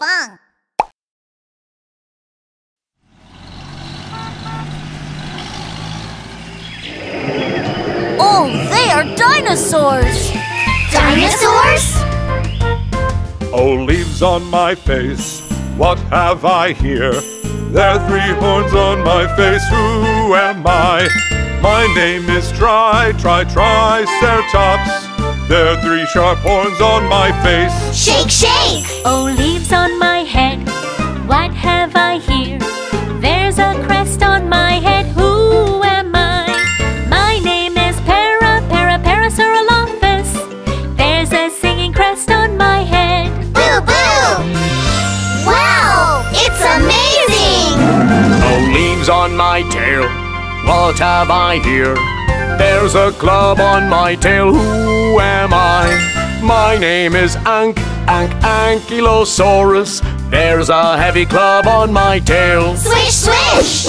bong. Oh, they are dinosaurs! Dinosaurs? Oh, leaves on my face, what have I here? There are three horns on my face, who am I? My name is Triceratops. There are three sharp horns on my face. Shake, shake! Oh, leaves on my head, what have I here? There's a crest on my head, who am I? My name is Parasaurolophus. There's a singing crest on my head. Boo, boo! Wow! It's amazing! Oh, leaves on my tail, what have I here? There's a club on my tail, who am I? My name is Ankylosaurus. There's a heavy club on my tail. Swish, swish!